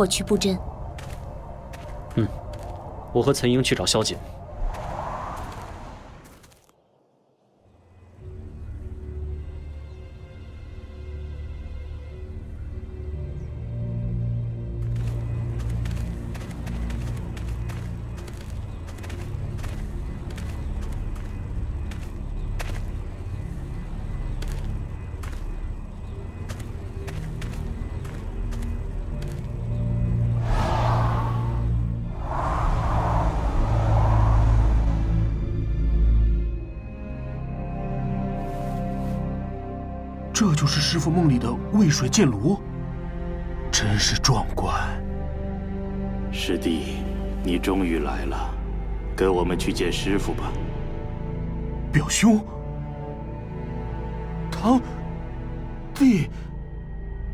我去布阵。嗯，我和岑英去找萧瑾。 这就是师傅梦里的渭水剑炉，真是壮观。师弟，你终于来了，跟我们去见师傅吧。表兄，堂弟，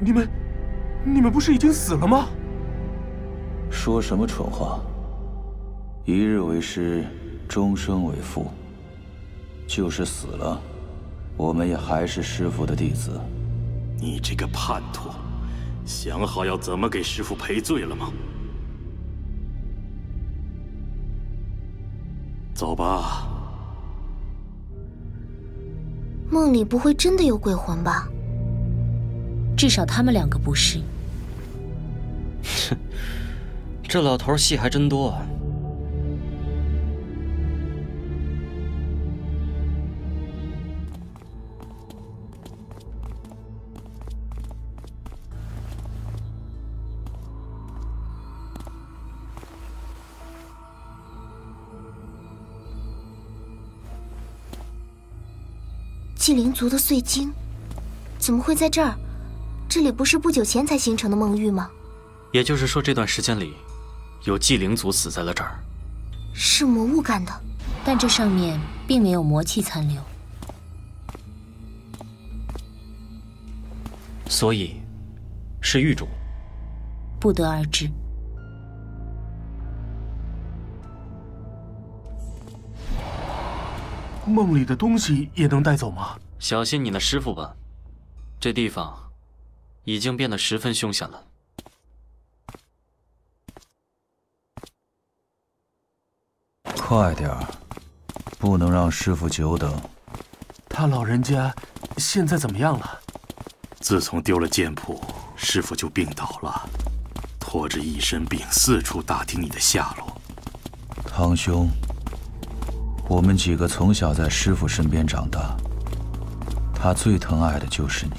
你们不是已经死了吗？说什么蠢话！一日为师，终生为父。就是死了。 我们也还是师父的弟子。你这个叛徒，想好要怎么给师父赔罪了吗？走吧。梦里不会真的有鬼魂吧？至少他们两个不是。这老头戏还真多啊。 纪灵族的碎晶，怎么会在这儿？这里不是不久前才形成的梦域吗？也就是说，这段时间里，有纪灵族死在了这儿，是魔物干的，但这上面并没有魔气残留，所以是狱主，不得而知。 梦里的东西也能带走吗？小心你那师傅吧，这地方已经变得十分凶险了。快点儿，不能让师傅久等。他老人家现在怎么样了？自从丢了剑谱，师傅就病倒了，拖着一身病四处打听你的下落。堂兄。 我们几个从小在师父身边长大，他最疼爱的就是你。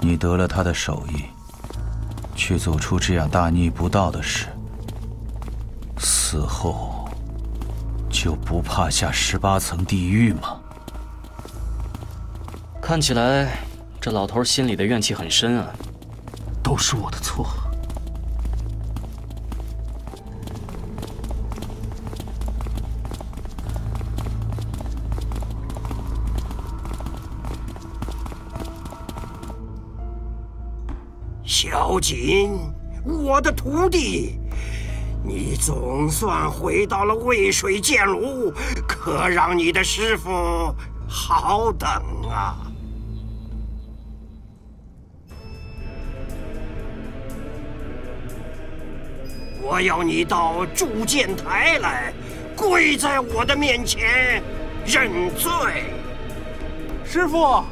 你得了他的手艺，却做出这样大逆不道的事，死后就不怕下18层地狱吗？看起来这老头心里的怨气很深啊。都是我的错。 萧瑾，我的徒弟，你总算回到了渭水剑炉，可让你的师傅好等啊！我要你到铸剑台来，跪在我的面前认罪。师傅，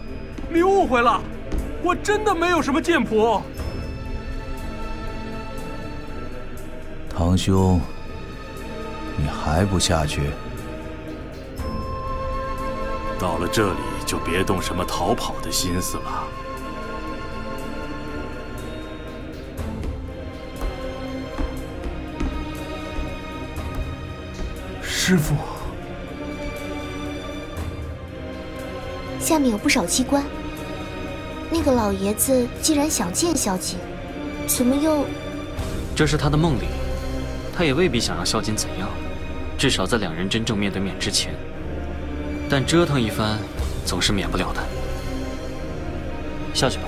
你误会了，我真的没有什么剑谱。 堂兄，你还不下去？到了这里就别动什么逃跑的心思了。师父，下面有不少机关。那个老爷子既然想见萧瑾，怎么又……这是他的梦里。 他也未必想让萧瑾怎样，至少在两人真正面对面之前。但折腾一番总是免不了的。下去吧。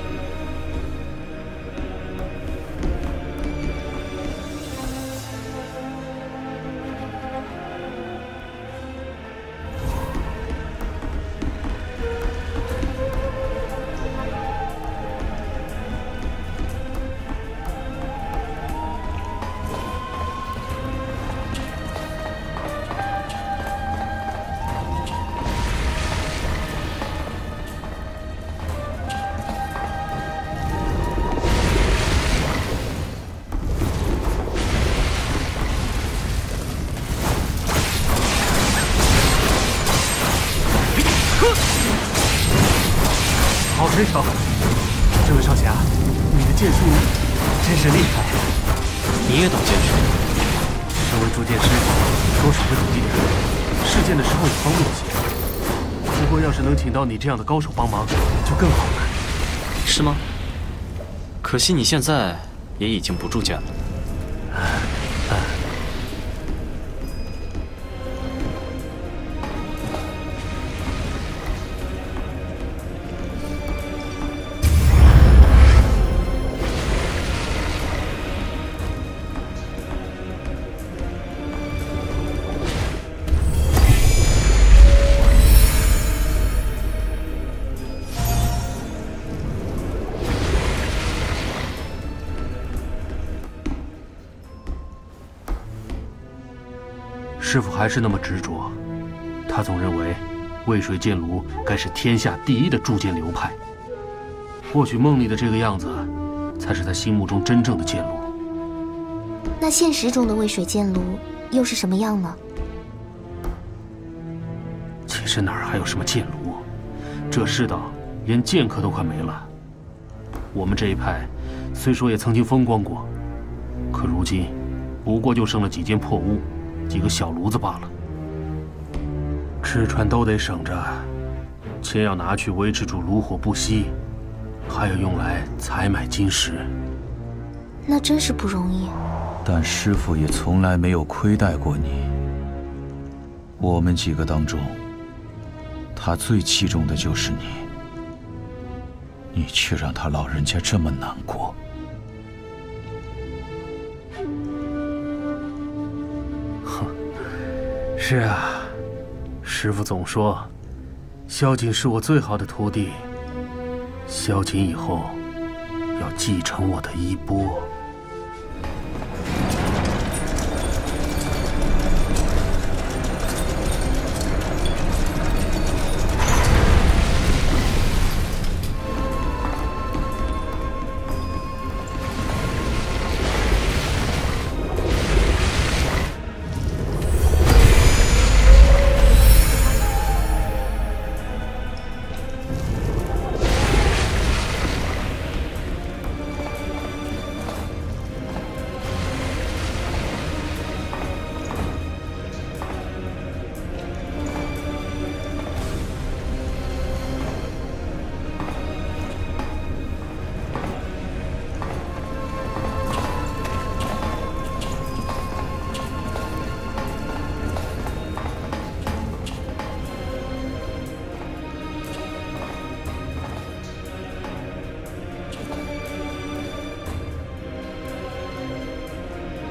真少。这位少侠，你的剑术真是厉害。你也懂剑术？身为铸剑师，多少会懂一点。试剑的时候也帮助些。不过要是能请到你这样的高手帮忙，就更好了。是吗？可惜你现在也已经不铸剑了。师傅还是那么执着，他总认为渭水剑炉该是天下第一的铸剑流派。或许梦里的这个样子，才是他心目中真正的剑炉。那现实中的渭水剑炉又是什么样呢？其实哪儿还有什么剑炉？这世道连剑客都快没了。我们这一派虽说也曾经风光过，可如今不过就剩了几间破屋。 几个小炉子罢了，吃穿都得省着，钱要拿去维持住炉火不息，还要用来采买金石，那真是不容易。但师傅也从来没有亏待过你。我们几个当中，他最器重的就是你，你却让他老人家这么难过。 是啊，师傅总说，萧瑾是我最好的徒弟。萧瑾以后要继承我的衣钵。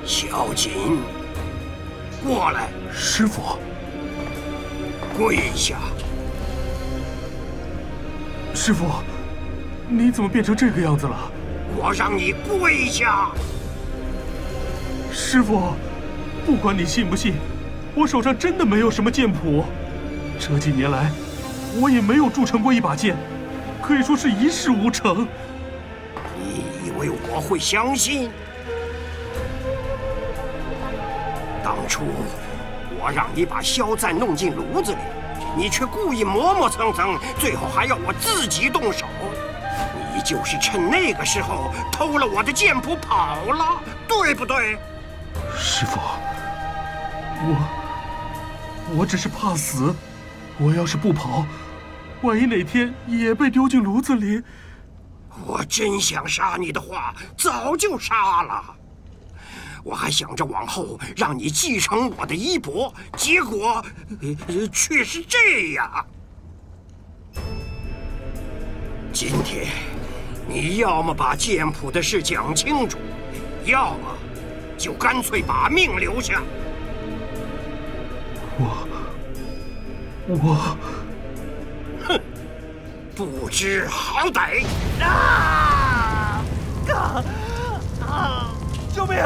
小瑾，过来，师傅，跪下。师傅，你怎么变成这个样子了？我让你跪下。师傅，不管你信不信，我手上真的没有什么剑谱。这几年来，我也没有铸成过一把剑，可以说是一事无成。你以为我会相信？ 当初我让你把肖战弄进炉子里，你却故意磨磨蹭蹭，最后还要我自己动手。你就是趁那个时候偷了我的剑谱跑了，对不对？师傅，我只是怕死。我要是不跑，万一哪天也被丢进炉子里……我真想杀你的话，早就杀了。 我还想着往后让你继承我的衣钵，结果却是这样。今天，你要么把剑谱的事讲清楚，要么就干脆把命留下。我，哼，不知好歹！啊！啊！救命！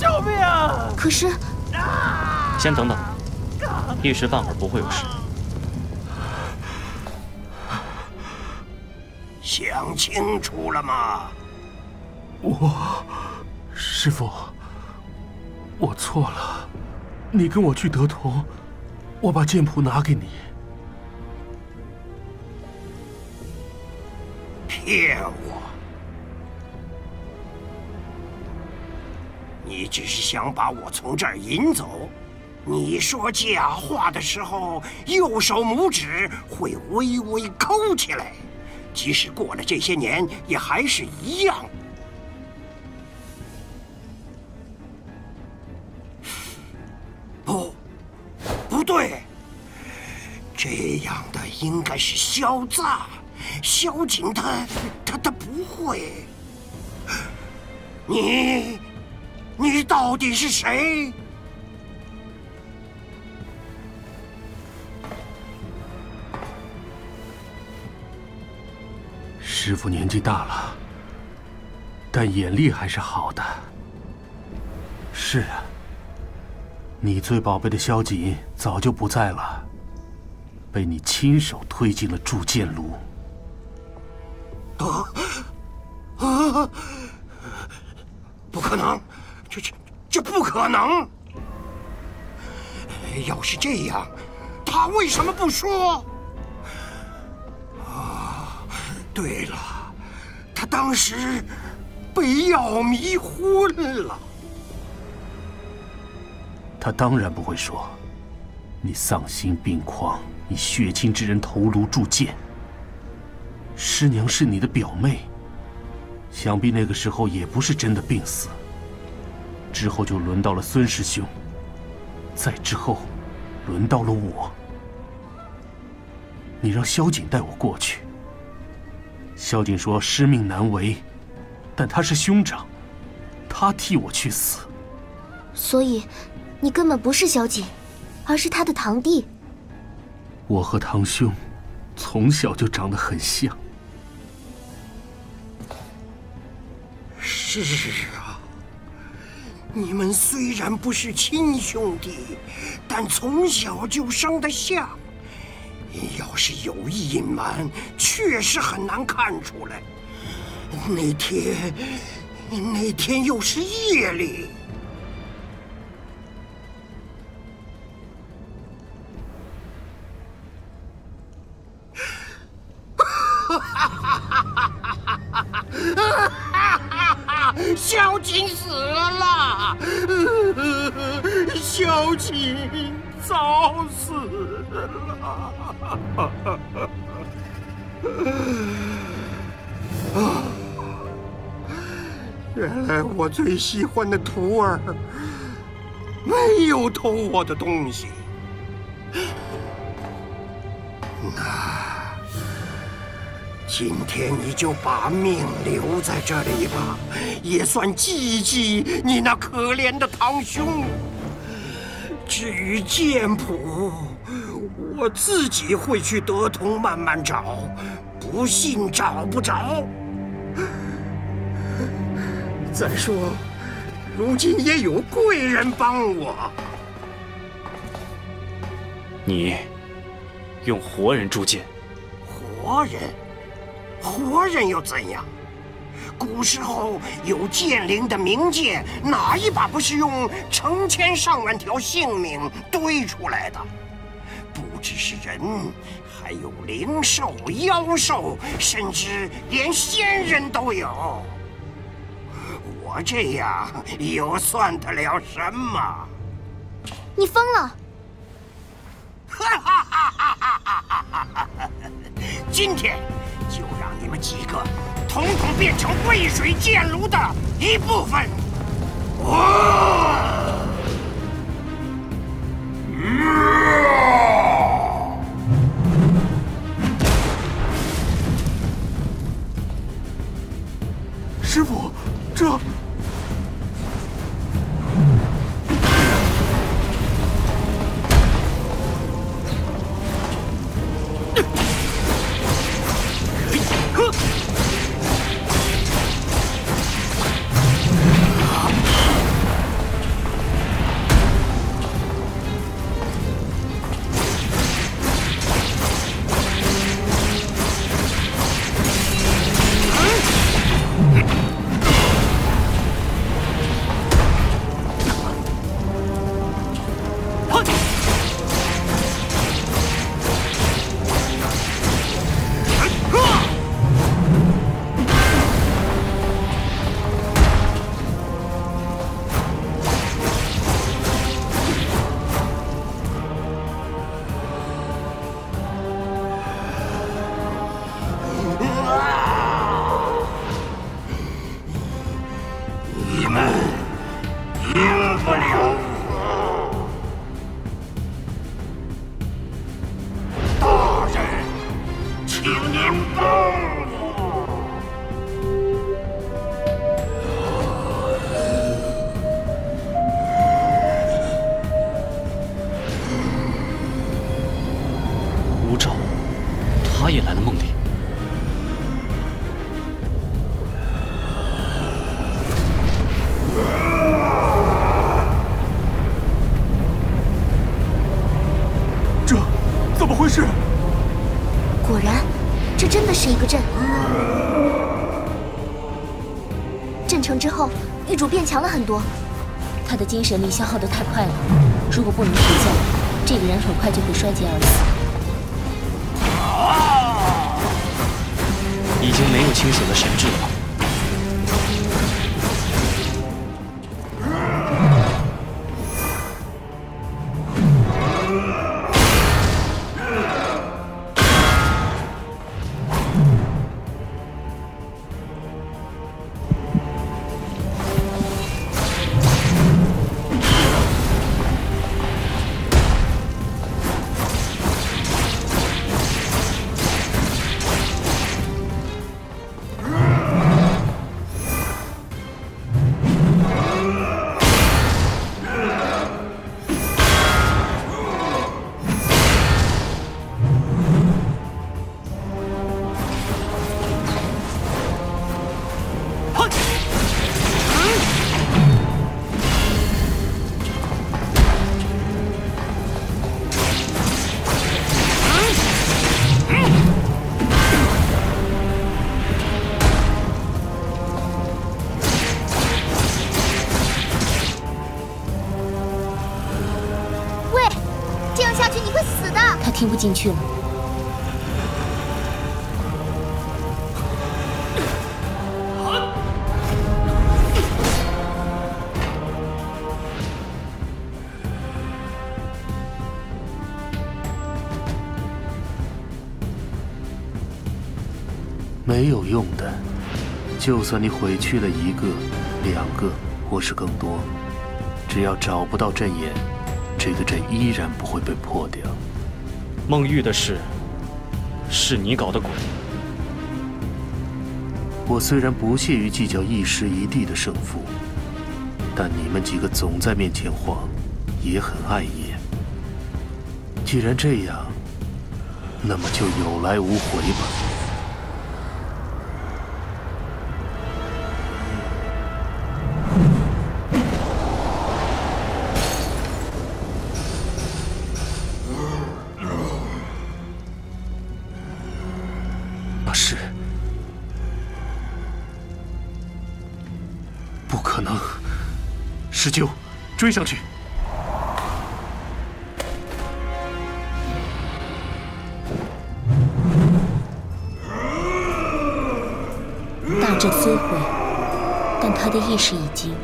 救命啊！可是，先等等，一时半会儿不会有事。想清楚了吗？师傅，我错了。你跟我去德同，我把剑谱拿给你。骗我！你只是想把我从这儿引走。你说假话的时候，右手拇指会微微抠起来，即使过了这些年，也还是一样。 对，这样的应该是肖诈，萧景他不会。你到底是谁？师父年纪大了，但眼力还是好的。是啊。 你最宝贝的萧瑾早就不在了，被你亲手推进了铸剑炉。啊！不可能，这不可能！要是这样，他为什么不说？啊，对了，他当时被药迷昏了。 他当然不会说，你丧心病狂，以血亲之人投炉铸剑。师娘是你的表妹，想必那个时候也不是真的病死。之后就轮到了孙师兄，再之后，轮到了我。你让萧瑾带我过去。萧瑾说师命难违，但他是兄长，他替我去死。所以。 你根本不是萧瑾，而是他的堂弟。我和堂兄从小就长得很像。是啊，你们虽然不是亲兄弟，但从小就生得像。要是有意隐瞒，确实很难看出来。那天又是夜里。 萧瑾死了，萧瑾早死了。啊！原来我最喜欢的徒儿没有偷我的东西。那今天你就把命留在这里吧。 也算祭一祭你那可怜的堂兄。至于剑谱，我自己会去德通慢慢找，不信找不着。再说，如今也有贵人帮我。你用活人铸剑？活人？活人又怎样？ 古时候有剑灵的名剑，哪一把不是用成千上万条性命堆出来的？不只是人，还有灵兽、妖兽，甚至连仙人都有。我这样又算得了什么？你疯了！哈哈哈哈哈哈！今天就让你们几个。 统统变成渭水剑炉的一部分。哦！师父，这……成之后，狱主变强了很多。他的精神力消耗得太快了，如果不能停下来，这个人很快就会衰竭而死。啊！已经没有清醒的神智了。 听不进去了。没有用的，就算你毁去了一个、两个，或是更多，只要找不到阵眼，这个阵依然不会被破掉。 孟玉的事，是你搞的鬼。我虽然不屑于计较一时一地的胜负，但你们几个总在面前晃，也很碍眼。既然这样，那么就有来无回吧。 施救，追上去！大阵虽毁，但他的意识已经……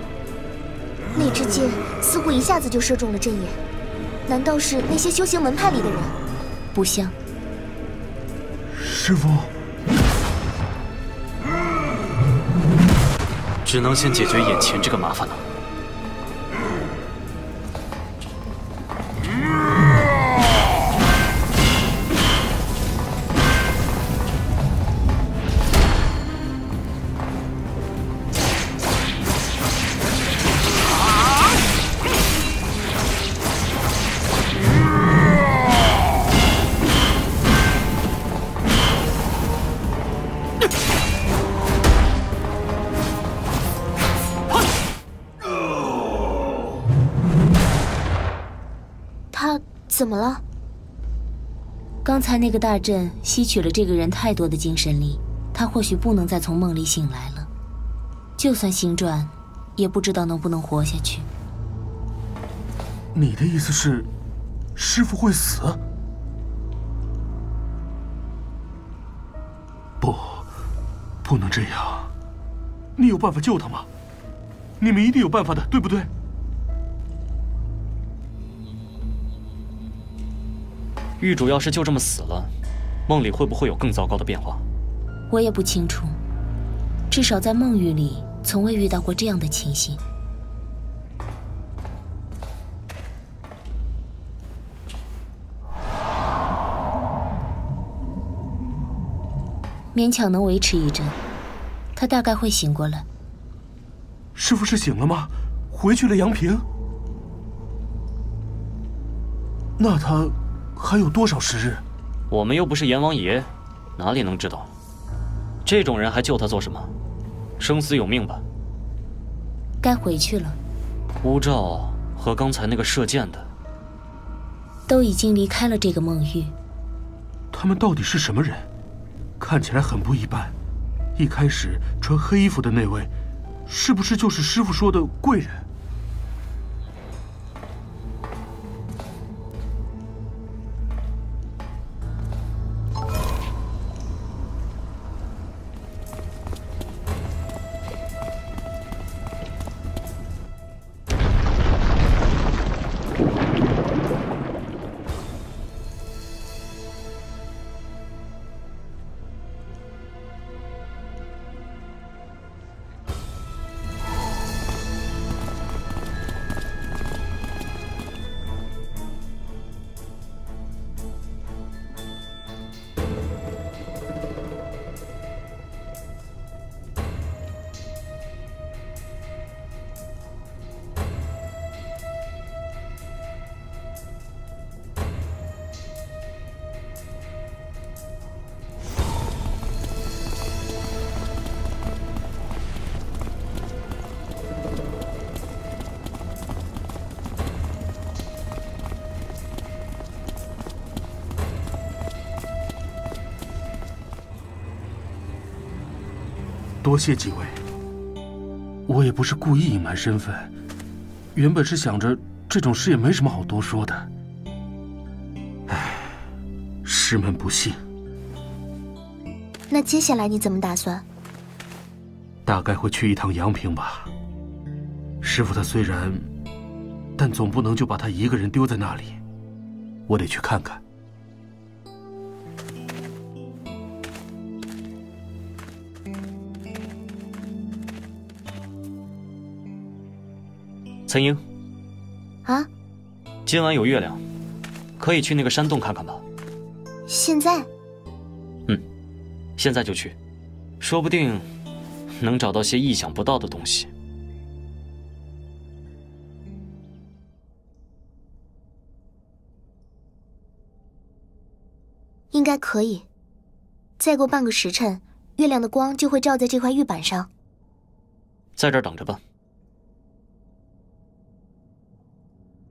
那支箭似乎一下子就射中了阵眼，难道是那些修行门派里的人？不像。师父，只能先解决眼前这个麻烦了。 怎么了？刚才那个大阵吸取了这个人太多的精神力，他或许不能再从梦里醒来了。就算醒转，也不知道能不能活下去。你的意思是，师父会死？不，不能这样。你有办法救他吗？你们一定有办法的，对不对？ 狱主要是就这么死了，梦里会不会有更糟糕的变化？我也不清楚，至少在梦域里从未遇到过这样的情形。勉强能维持一阵，他大概会醒过来。师父是醒了吗？回去了阳平？那他…… 还有多少时日？我们又不是阎王爷，哪里能知道？这种人还救他做什么？生死有命吧。该回去了。乌照和刚才那个射箭的，都已经离开了这个梦域。他们到底是什么人？看起来很不一般。一开始穿黑衣服的那位，是不是就是师傅说的贵人？多谢几位，我也不是故意隐瞒身份，原本是想着这种事也没什么好多说的。唉，师门不幸。那接下来你怎么打算？大概会去一趟阳平吧。师傅他虽然，但总不能就把他一个人丢在那里，我得去看看。 岑英，啊，今晚有月亮，可以去那个山洞看看吧。现在？嗯，现在就去，说不定能找到些意想不到的东西。应该可以，再过半个时辰，月亮的光就会照在这块玉板上。在这儿等着吧。